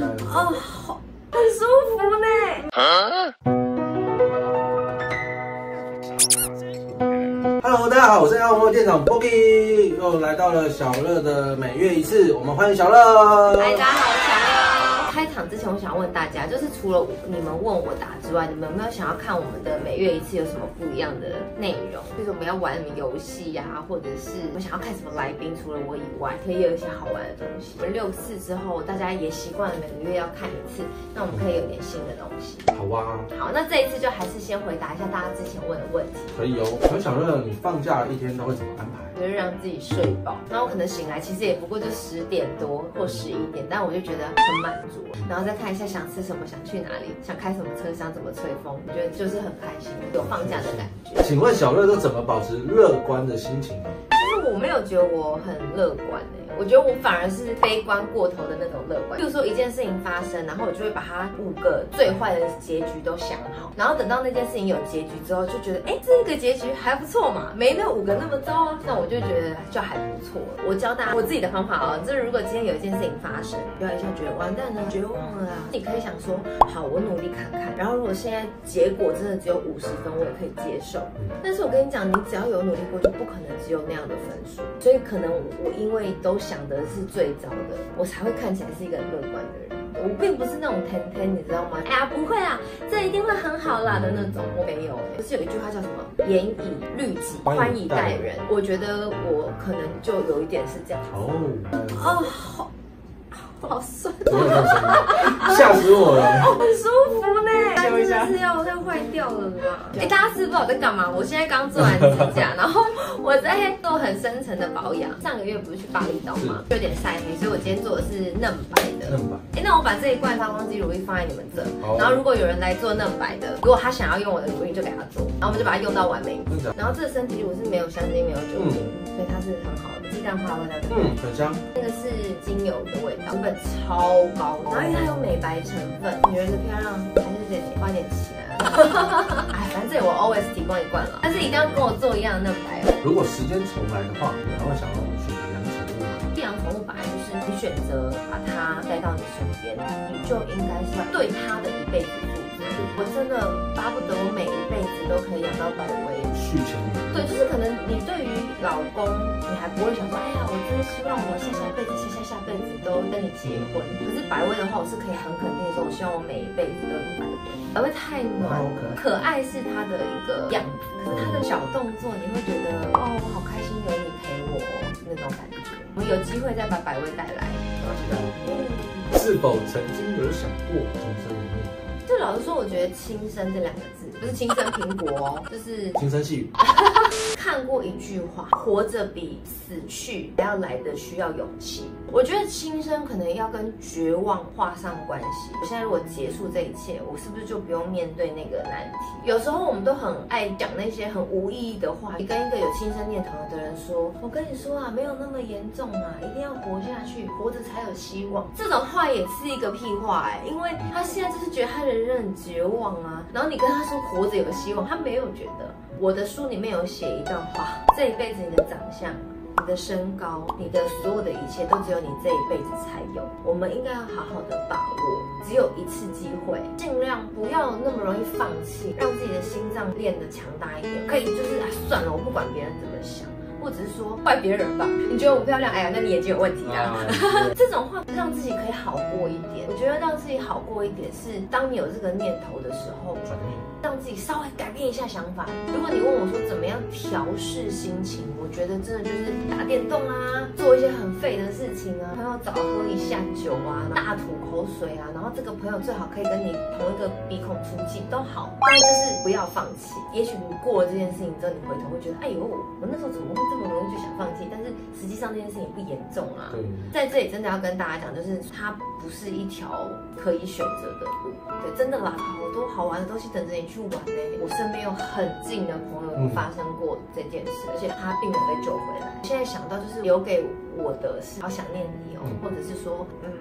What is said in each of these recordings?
哦，好，很舒服呢。Hello， 大家好，我是澳洲店长 Bobby， 又来到了小乐的每月一次，我们欢迎小乐。嗨，大家好，小乐。开场之前，我想问大家，就是除了你们问我答之外，你们有没有想要看我们的每月一次有什么不一样的内容？比如说我们要玩什么游戏呀，或者是我想要看什么来宾，除了我以外，可以有一些好玩的东西。我们6次之后，大家也习惯了每个月要看一次，那我们可以有点新的东西。好啊。好，那这一次就还是先回答一下大家之前问的问题。可以哦。我想问你放假一天都会怎么安排？就是让自己睡饱，那我可能醒来其实也不过就10点多或11点，但我就觉得很满足，然后再看一下想吃什么，想去哪里，想开什么车，想怎么吹风，我觉得就是很开心，有放假的感觉。请问小乐都怎么保持乐观的心情呢？其实我没有觉得我很乐观欸，我觉得我反而是悲观过头的那种乐观。比如说一件事情发生，然后我就会把它5个最坏的结局都想好，然后等到那件事情有结局之后，就觉得这个结局还不错嘛，没那5个那么糟啊，那我就觉得就还不错。我教大家我自己的方法哦，就是如果今天有一件事情发生，不要一下觉得完蛋了、绝望了啊，你可以想说好，我努力看看。然后如果现在结果真的只有50分，我也可以接受。但是我跟你讲，你只要有努力过，就不可能只有那样的分数。所以可能我因为都想的是最糟的，我才会看起来是一个乐观的人。我并不是那种天，你知道吗？哎呀，不会啊，这一定会很好啦的那种，我没有。不是有一句话叫什么“严以律己，宽以待人”？我觉得我可能就有一点是这样。哦，好酸，吓死我了！哦，很舒服呢，真的是要坏掉了啦！大家是不知道我在干嘛？我现在刚做完指甲，然后我在做很深层的保养。上个月不是去巴厘岛吗？有点晒黑，所以我今天做的是嫩白的。嫩白。那我把这一罐发光肌乳液放在你们这，然后如果有人来做嫩白的，如果他想要用我的乳液，就给他做，然后我们就把它用到完美。然后这个身体乳是没有香精、没有酒精，所以它是很好的鸡蛋花味道。很香。那个是精油的味道。超高，然后因为它有美白成分，女人的漂亮还是得花点钱。哎，反正这里我 always 提供一罐了，但是一定要跟我做一样的嫩白哦。如果时间重来的话，你还会想要选择养宠物吗？养宠物本来就是你选择把它带到你身边，你就应该是对它的一辈子负责。我真的巴不得我每一辈子都可以养到100位。续前缘。对，就是可能你对于老公，你还不会想说，哎呀，我真的希望我下下辈子都跟你结婚。可是100位的话，我是可以很肯定说，我希望我每一辈子都有100位。100位太暖了，可爱是他的一个样子，可是他的小动作，你会觉得哦，我好开心有你陪我那种感觉。我们有机会再把100位带来。是否曾经有想过重生一面？就老实说，我觉得“轻生”这2个字，不是“轻生苹果”哦，就是“轻声细语”。看过一句话，活着比死去还要来的需要勇气。我觉得轻生可能要跟绝望画上关系。我现在如果结束这一切，我是不是就不用面对那个难题？有时候我们都很爱讲那些很无意义的话。你跟一个有轻生念头的人说：“我跟你说啊，没有那么严重啊，一定要活下去，活着才有希望。”这种话也是一个屁话哎，因为他现在就是觉得他人生很绝望啊，然后你跟他说活着有希望，他没有觉得。我的书里面有写一段话：这一辈子你的长相、你的身高、你的所有的一切，都只有你这一辈子才有。我们应该要好好的把握，只有一次机会，尽量不要那么容易放弃，让自己的心脏练得强大一点。可以就是算了，我不管别人怎么想。或者是说怪别人吧，你觉得我漂亮，哎呀，那你眼睛有问题啊。这种话让自己可以好过一点。我觉得让自己好过一点是，当你有这个念头的时候，让自己稍微改变一下想法。如果你问我说怎么样调试心情，我觉得真的就是打电动啊，做一些很废的事情啊，朋友早喝一下酒啊，大吐口水啊，然后这个朋友最好可以跟你同一个鼻孔出气都好，但就是不要放弃。也许你过了这件事情之后，你回头会觉得，哎呦，我那时候怎么会？这么容易就想放弃，但是实际上这件事情不严重啊。在这里真的要跟大家讲，就是它不是一条可以选择的路。对，真的啦，好多好玩的东西等着你去玩嘞。我身边有很近的朋友发生过这件事，而且他并没有被救回来。现在想到就是留给我的是，好想念你哦，或者是说，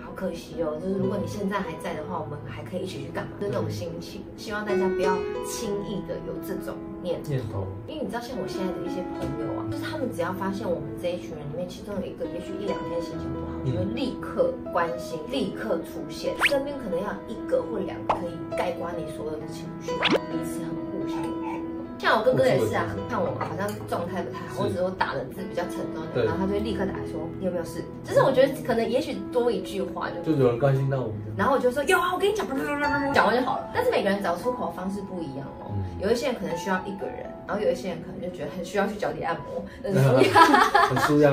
好可惜哦，就是如果你现在还在的话，我们还可以一起去干嘛？就这种心情，希望大家不要轻易的有这种。念头，因为你知道，像我现在的一些朋友啊，就是他们只要发现我们这一群人里面，其中有一个也许一两天心情不好，就会立刻关心，立刻出现，身边可能要一个或两个可以概括你所有的情绪，彼此很互相有助。像我哥哥也是啊，看我好像状态不太好，或者我打的字比较沉重，然后他就会立刻打来说你有没有事？就是我觉得可能也许多一句话就有人关心到我们，然后我就说有啊，我跟你讲，讲完就好了。但是每个人找出口的方式不一样哦。有一些人可能需要一个人，然后有一些人可能就觉得很需要去脚底按摩，很舒压，很舒压。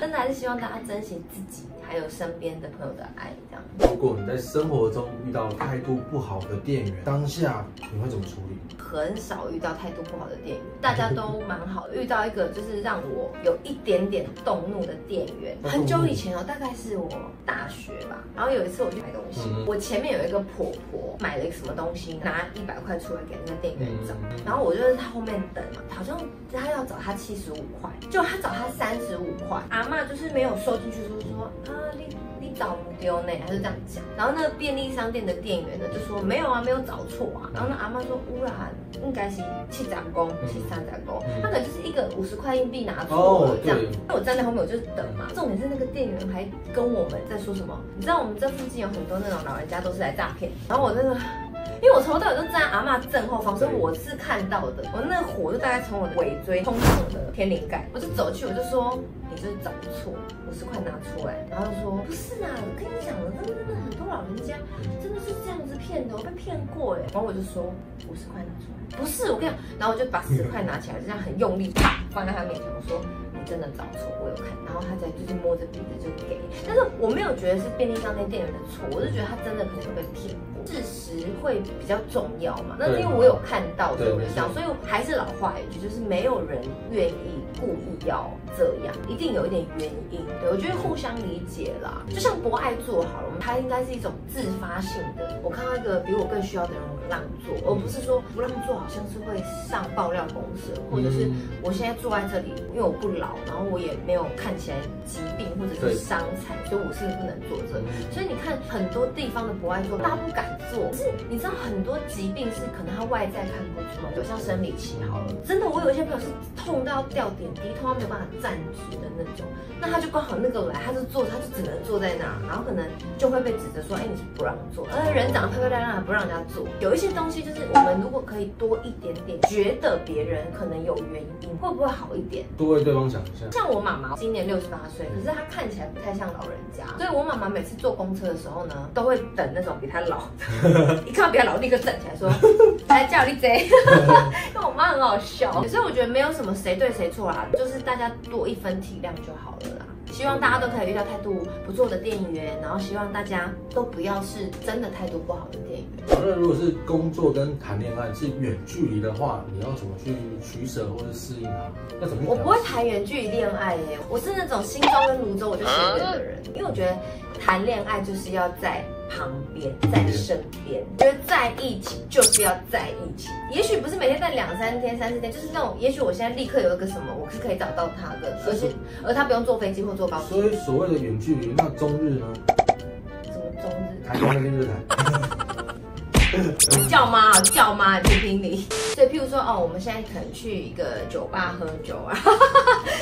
真的还是希望大家珍惜自己，还有身边的朋友的爱。这样，如果你在生活中遇到态度不好的店员，当下你会怎么处理？很少遇到态度不好的店员，大家都蛮好。遇到一个就是让我有一点点动怒的店员，很久以前哦，大概是我大学吧。然后有一次我去买东西，我前面有一个婆婆买了一个什么东西，拿100块出来给那个店员。然后我就在他后面等嘛，好像他要找他75块，就他找他35块。阿嬷就是没有收进去，就是说啊，你找不丢呢，他就这样讲。然后那个便利商店的店员呢就说没有啊，没有找错啊。然后那阿嬷说乌啦，应该是70公，73公，他可能就是一个50块硬币拿错了这样。那我站在后面我就等嘛，重点是那个店员还跟我们在说什么，你知道我们这附近有很多那种老人家都是来诈骗，然后我那个。因为我从头到尾都站在阿嬷正后方，所以我是看到的。我那个火就大概从我的尾椎冲上我的天灵盖，我就走去，我就说你就是找错，50块拿出来。然后就说不是啦，我跟你讲了，真的很多老人家真的是这样子骗的，我被骗过哎。然后我就说50块拿出来，不是我跟你讲。然后我就把10块拿起来，就这样很用力啪放在他面前，我说。真的找错，我有看，然后他才就是摸着鼻子就给，但是我没有觉得是便利商店店员的错，我就觉得他真的可能被骗过，事实会比较重要嘛。那因为我有看到，对不对？所以还是老话一句，就是没有人愿意故意要这样，一定有一点原因。对，我觉得互相理解啦，就像博爱座好了，它应该是一种自发性的。我看到一个比我更需要的人，我让座，而不是说不让座好像是会上爆料公社，或者是我现在坐在这里，因为我不老。然后我也没有看起来疾病或者是伤残，所以我是不能坐这。所以你看很多地方的博爱座，大家不敢坐。可是你知道很多疾病是可能他外在看不出来，有像生理期好了，真的我有一些朋友是痛到掉点滴，痛到没有办法站直的那种。那他就刚好那个来，他就坐，他就只能坐在那，然后可能就会被指责说，哎，你是不让坐。人长得漂漂亮亮还不让人家坐，有一些东西就是我们如果可以多一点点，觉得别人可能有原因，会不会好一点？多为对方想。像我妈妈今年68岁，可是她看起来不太像老人家，所以我妈妈每次坐公车的时候呢，都会等那种比她老，一看到比她老立刻站起来说，来叫你贼，因为我妈很好笑，所以我觉得没有什么谁对谁错啦，就是大家多一分体谅就好了啦。希望大家都可以遇到态度不错的店员，然后希望大家都不要是真的态度不好的店员。那如果是工作跟谈恋爱是远距离的话，你要怎么去取舍或者适应它？要怎么？我不会谈远距离恋爱耶，我是那种新庄跟泸州我就随缘的人，因为我觉得谈恋爱就是要在旁边，在身边，觉得在一起就是要在一起。也许不是每天，但2、3天、3、4天，就是那种。也许我现在立刻有一个什么，我是可以找到他的，而他不用坐飞机或坐高铁。所以所谓的远距离，那中日呢？什么中日？台湾跟日韩。叫妈啊，叫妈，听听你。所以譬如说，哦，我们现在可能去一个酒吧喝酒啊，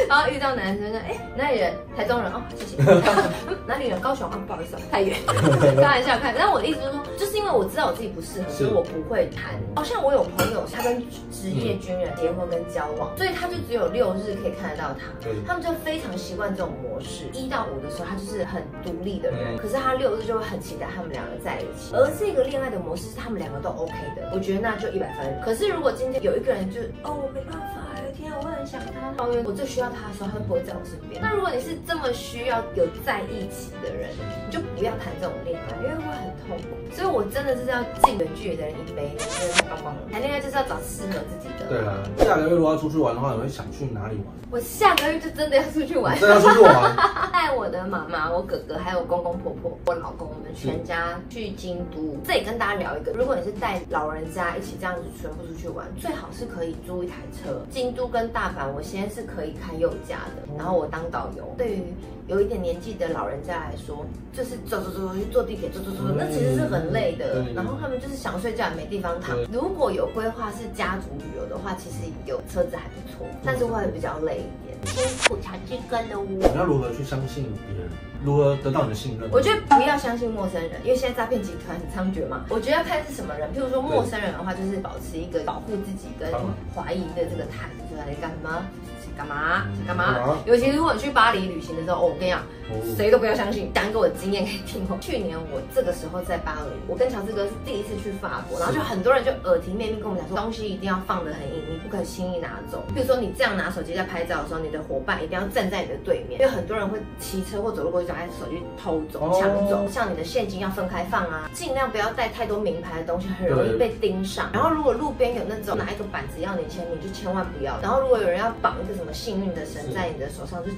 然后遇到男生说，哎，哪里人？台中人哦，谢谢。哪里人？高雄啊，不好意思，太远。开玩笑，开。但我的意思是说，就是因为我知道我自己不适合，所以我不会谈。好像我有朋友，他跟职业军人结婚跟交往，所以他就只有6日可以看得到他。他们就非常习惯这种模式。1到5的时候，他就是很独立的人，可是他6日就会很期待他们两个在一起。而这个恋爱的模式是他们两个都 OK 的，我觉得那就100分。可是如果今天有一个人就哦，我没办法。天啊，我很想他，我最需要他的时候，他不会在我身边。那如果你是这么需要有在一起的人，你就不要谈这种恋爱，因为会很痛苦。所以我真的是要敬远距离的人一杯，真的太棒棒了。谈恋爱就是要找适合自己的。对啊，下个月如果要出去玩的话，你会想去哪里玩？我下个月就真的要出去玩，真的要出去玩。带我的妈妈、我哥哥还有公公婆婆、我老公，我们全家去京都。这里跟大家聊一个，如果你是带老人家一起这样子全部出去玩，最好是可以租一台车。京都跟大阪，我现在是可以开右驾的，然后我当导游。对于有一点年纪的老人家来说，就是走走走走去坐地铁，走走走走，那其实是很累的。了，然后他们就是想睡觉也没地方躺。如果有规划是家族旅游的话，其实有车子还不错，但是会比较累一点。辛苦才去跟了我。你要如何去相信别人？如何得到你的信任？我觉得不要相信陌生人，因为现在诈骗集团很猖獗嘛。我觉得要看是什么人，譬如说陌生人的话，就是保持一个保护自己跟怀疑的这个态度，说你干什么？ 干嘛？干嘛？尤其是如果你去巴黎旅行的时候，我跟你讲，谁都不要相信。讲一个我的经验给你听哦。去年我这个时候在巴黎，我跟乔治哥是第一次去法国，然后就很多人就耳提面命跟我们讲说，东西一定要放得很硬，你不可以轻易拿走。比如说你这样拿手机在拍照的时候，你的伙伴一定要站在你的对面，因为很多人会骑车或走路过去把你手机偷走、抢走。像你的现金要分开放啊，尽量不要带太多名牌的东西，很容易被盯上。然后如果路边有那种拿一个板子要你签名，就千万不要。然后如果有人要绑一个什么 幸运的神在你的手上，就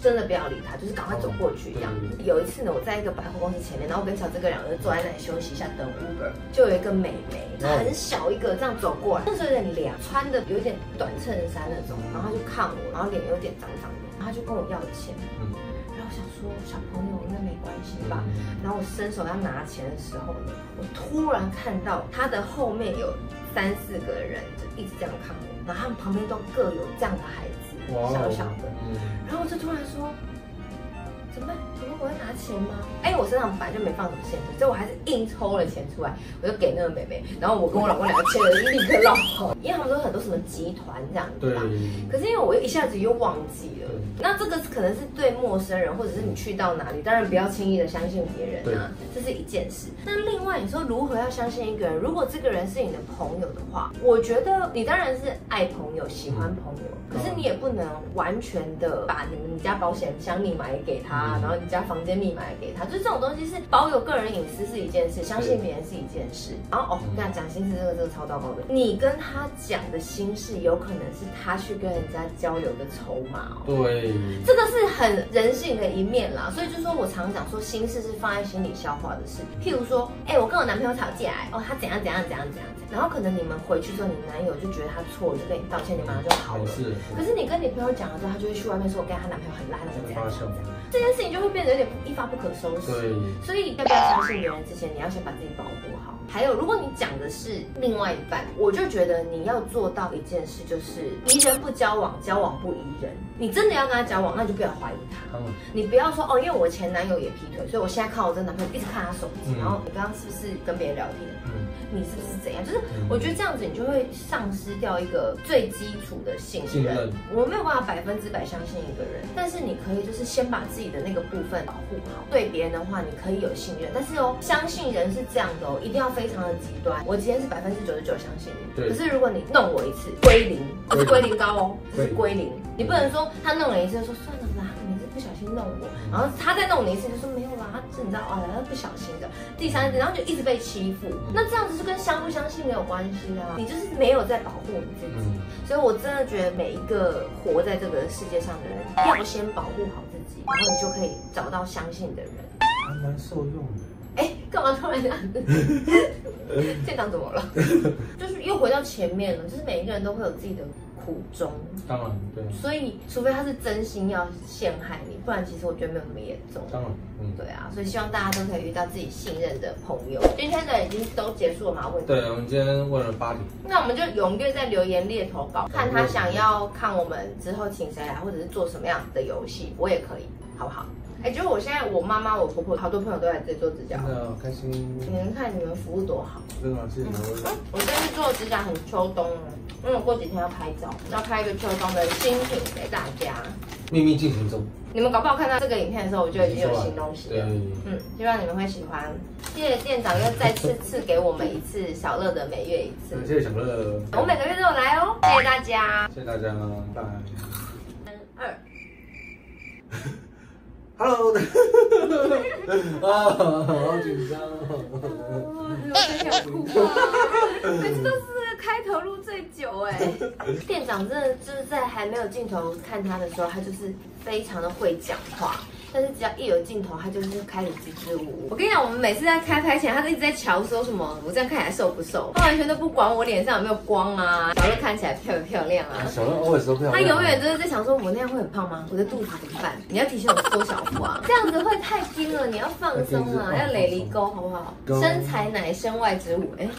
真的不要理他，就是赶快走过去这样。有一次呢，我在一个百货公司前面，然后我跟乔治哥两个人坐在那里休息一下等 Uber， 就有一个美眉，很小一个这样走过来，那时候有点凉，穿的有点短衬衫那种，然后她就看我，然后脸有点脏脏的，然后她就跟我要钱。然后我想说小朋友应该没关系吧，然后我伸手要拿钱的时候呢，我突然看到她的后面有3、4个人就一直这样看我，然后他们旁边都各有这样的孩子。 小小的，然后我就突然说，怎么办？怎么我要拿钱吗？哎，我身上本来就没放什么现金，所以我还是硬抽了钱出来，我就给那个妹妹。然后我跟我老公两个签了，立刻落跑，因为他们都很多什么集团这样子吧。可是因为我又一下子又忘记了，那这个可能是对陌生人，或者是你去到哪里，当然不要轻易的相信别人啊，这是一件事。那另外你说如何要相信一个人？如果这个人是你的朋友的话，我觉得你当然是爱朋友，喜欢朋友。 可是你也不能完全的把你家保险箱密码也给他，然后你家房间密码也给他，就这种东西是保有个人隐私是一件事，相信别人是一件事。然后哦，我跟他讲心事这个超糟糕的，你跟他讲的心事有可能是他去跟人家交流的筹码哦。对，这个是很人性的一面啦。所以就说我常讲说心事是放在心里消化的事，譬如说，哎，我跟我男朋友吵架，哦，他怎样怎样怎样怎样，然后可能你们回去之后，你男友就觉得他错了，就跟你道歉，你马上就好了。是。 可是你跟你朋友讲了之后，他就会去外面说，我跟她男朋友很烂，怎么怎样，这件事情就会变得有点一发不可收拾。所以要不要相信别人之前，你要先把自己保护好。还有，如果你讲的是另外一半，我就觉得你要做到一件事，就是宜人不交往，交往不宜人。你真的要跟他交往，那你就不要怀疑他，你不要说哦，因为我前男友也劈腿，所以我现在看我这男朋友一直看他手机，然后你刚刚是不是跟别人聊天？ 你是不是怎样？就是我觉得这样子，你就会丧失掉一个最基础的信任。我没有办法100%相信一个人，但是你可以就是先把自己的那个部分保护好。对别人的话，你可以有信任，但是哦，相信人是这样的哦，一定要非常的极端。我今天是99%相信你，可是如果你弄我一次，归零，不是归零高哦，是归零。你不能说他弄了一次就说算了啦，你是不小心弄我，然后他再弄你一次就说没有啦，是你知道啊，他不小心的。第三次，然后就一直被欺负，那这样子。 就跟相不相信没有关系啊，你就是没有在保护你自己，所以我真的觉得每一个活在这个世界上的人，要先保护好自己，然后你就可以找到相信的人，还蛮受用的。 哎，干嘛突然这样子？店长怎么了？就是又回到前面了，就是每一个人都会有自己的苦衷。当然，对。所以，除非他是真心要陷害你，不然其实我觉得没有那么严重。当然，对啊。所以希望大家都可以遇到自己信任的朋友。今天的已经都结束了嘛？问题？对，我们今天问了8题。那我们就踊跃在留言列投稿，看他想要看我们之后请谁来，或者是做什么样的游戏，我也可以，好不好？ 哎，就是我现在，我妈妈、我婆婆，好多朋友都来这里做指甲，真的开心。你们看你们服务多好，真的是。我现在做指甲很秋冬了，因为我过几天要拍照，要拍一个秋冬的新品给大家。秘密进行中。你们搞不好看到这个影片的时候，我就已经有新东西了。嗯，希望你们会喜欢。谢谢店长又再次赐给我们一次小乐的每月一次。谢谢小乐，我每个月都有来哦。谢谢大家，谢谢大家，拜拜。3、2。 Hello， 啊，好紧张哦！我想哭啊！每次都是开头录最久哎。店长真的就是在还没有镜头看他的时候，他就是非常的会讲话。但是只要一有镜头，他就是开始支支吾吾。我跟你讲，我们每次在开拍前，他都一直在瞧说什么我这样看起来瘦不瘦，他完全都不管我脸上有没有光啊，小肉看起来漂不漂亮啊，小肉偶尔都漂亮。他永远就是在想说，我那样会很胖吗？我的肚子怎么办？你要提醒我收小腹啊，这样子会太精了，你要放松啊，要蕾离沟好不好？身材乃身外之物哎。